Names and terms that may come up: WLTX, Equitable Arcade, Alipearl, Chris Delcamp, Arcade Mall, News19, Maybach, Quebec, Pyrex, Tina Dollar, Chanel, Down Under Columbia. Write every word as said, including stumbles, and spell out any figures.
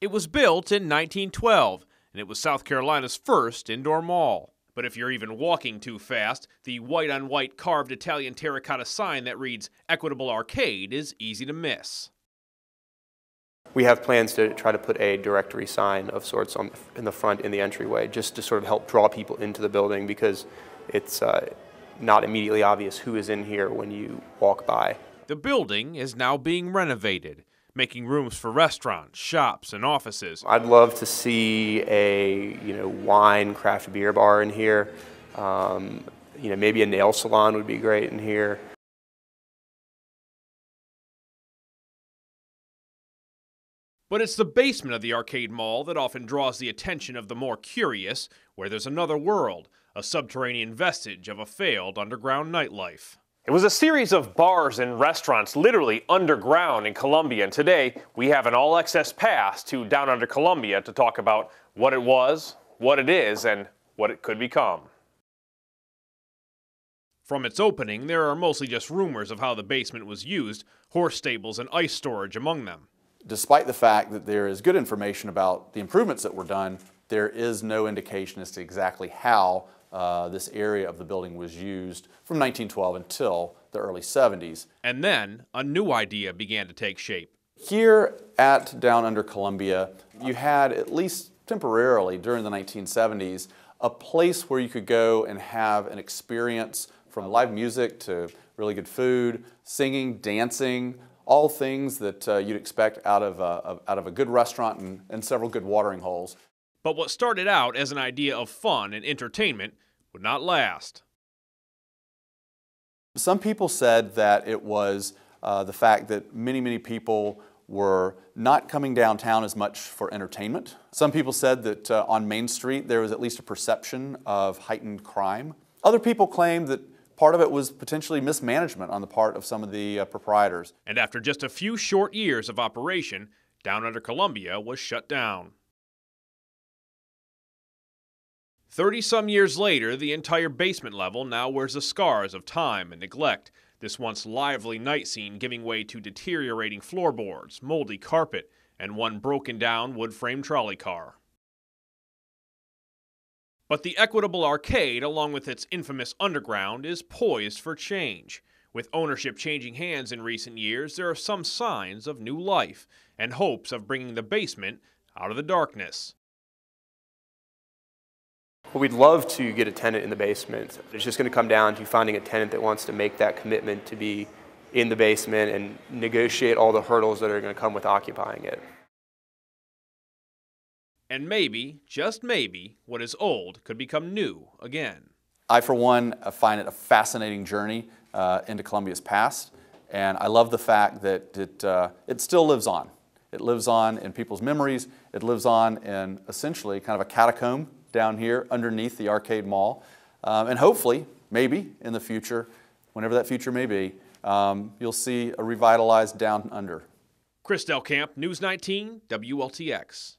It was built in nineteen twelve, and it was South Carolina's first indoor mall. But if you're even walking too fast, the white-on-white carved Italian terracotta sign that reads Equitable Arcade is easy to miss. We have plans to try to put a directory sign of sorts on, in the front in the entryway, just to sort of help draw people into the building, because it's uh, not immediately obvious who is in here when you walk by. The building is now being renovated, making rooms for restaurants, shops, and offices. I'd love to see a you know wine, craft beer bar in here. Um, you know, maybe a nail salon would be great in here. But it's the basement of the Arcade Mall that often draws the attention of the more curious, where there's another world, a subterranean vestige of a failed underground nightlife. It was a series of bars and restaurants literally underground in Columbia, and today we have an all-access pass to Down Under Columbia to talk about what it was, what it is, and what it could become. From its opening, there are mostly just rumors of how the basement was used, horse stables and ice storage among them. Despite the fact that there is good information about the improvements that were done, there is no indication as to exactly how Uh, this area of the building was used from nineteen twelve until the early seventies. And then a new idea began to take shape. Here at Down Under Columbia, you had, at least temporarily during the nineteen seventies, a place where you could go and have an experience from live music to really good food, singing, dancing, all things that uh, you'd expect out of, a, out of a good restaurant and, and several good watering holes. But what started out as an idea of fun and entertainment would not last. Some people said that it was uh, the fact that many, many people were not coming downtown as much for entertainment. Some people said that uh, on Main Street there was at least a perception of heightened crime. Other people claimed that part of it was potentially mismanagement on the part of some of the uh, proprietors. And after just a few short years of operation, Down Under Columbia was shut down. Thirty-some years later, the entire basement level now wears the scars of time and neglect, this once lively night scene giving way to deteriorating floorboards, moldy carpet, and one broken-down wood-frame trolley car. But the Equitable Arcade, along with its infamous underground, is poised for change. With ownership changing hands in recent years, there are some signs of new life and hopes of bringing the basement out of the darkness. Well, we'd love to get a tenant in the basement. It's just going to come down to finding a tenant that wants to make that commitment to be in the basement and negotiate all the hurdles that are going to come with occupying it. And maybe, just maybe, what is old could become new again. I, for one, find it a fascinating journey uh, into Columbia's past, and I love the fact that it, uh, it still lives on. It lives on in people's memories. It lives on in essentially kind of a catacomb down here underneath the Arcade Mall, um, and hopefully, maybe in the future, whenever that future may be, um, you'll see a revitalized Down Under. Chris Delcamp, News nineteen, W L T X.